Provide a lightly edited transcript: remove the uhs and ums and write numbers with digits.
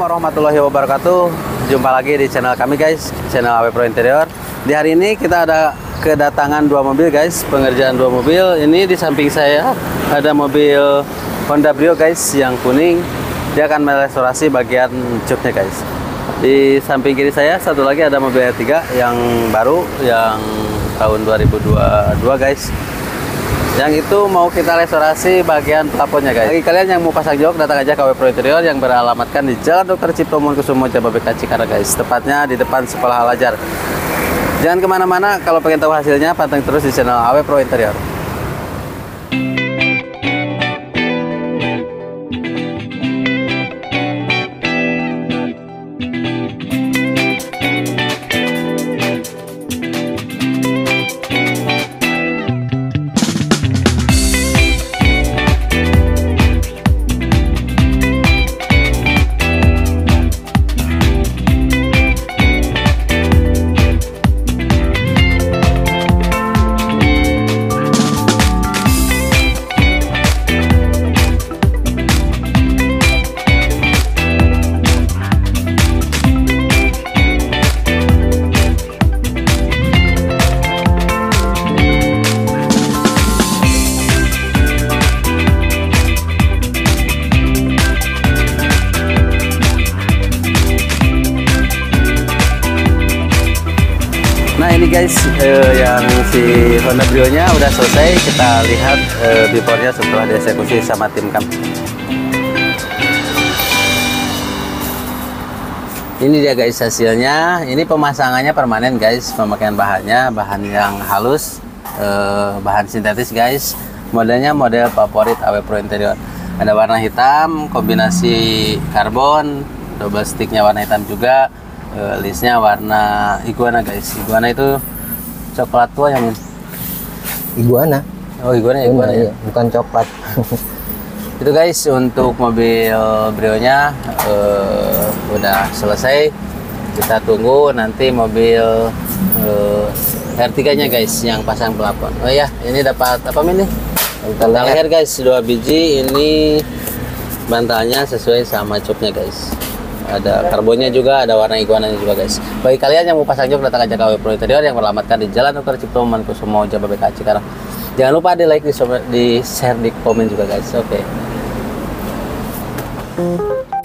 Assalamualaikum warahmatullahi wabarakatuh. Jumpa lagi di channel kami guys, channel AW Pro Interior. Di hari ini kita ada kedatangan dua mobil guys, pengerjaan dua mobil. Ini di samping saya ada mobil Honda Brio guys, yang kuning. Dia akan merestorasi bagian cupnya guys. Di samping kiri saya satu lagi ada mobil R3 yang baru, yang tahun 2022 guys. Yang itu mau kita restorasi bagian plafonnya guys. Bagi kalian yang mau pasang jok, datang aja ke AW Pro Interior yang beralamatkan di Jalan Dokter Ciptomangunkusumo, Jababeka, Cikarang guys. Tepatnya di depan sekolah Al-Ajar. Jangan kemana-mana, kalau pengen tahu hasilnya panteng terus di channel AW Pro Interior. Guys, yang si Honda Brio-nya udah selesai. Kita lihat before-nya setelah dieksekusi sama tim kami. Ini dia guys hasilnya. Ini pemasangannya permanen guys, pemakaian bahannya, bahan yang halus, bahan sintetis guys. Modelnya model favorit AW Pro Interior. Ada warna hitam, kombinasi karbon, double sticknya warna hitam juga. Listnya warna iguana guys. Iguana itu coklat tua yang iguana. Oh iguana ya? Iya. Bukan coklat. Itu guys untuk mobil Brio-nya udah selesai. Kita tunggu nanti mobil R3-nya guys yang pasang pelapon. Oh iya, ini dapat apa ini? Bantal leher guys, 2 biji. Ini bantalnya sesuai sama cupnya guys. Ada karbonnya juga, ada warna iguananya juga guys. Bagi kalian yang mau pasang jok, datang aja ke AW Pro Interior yang beralamatkan di Jalan Dokter Ciptomangunkusumo, Jababeka, Cikarang. Jangan lupa di like, di share, di komen juga guys. Oke.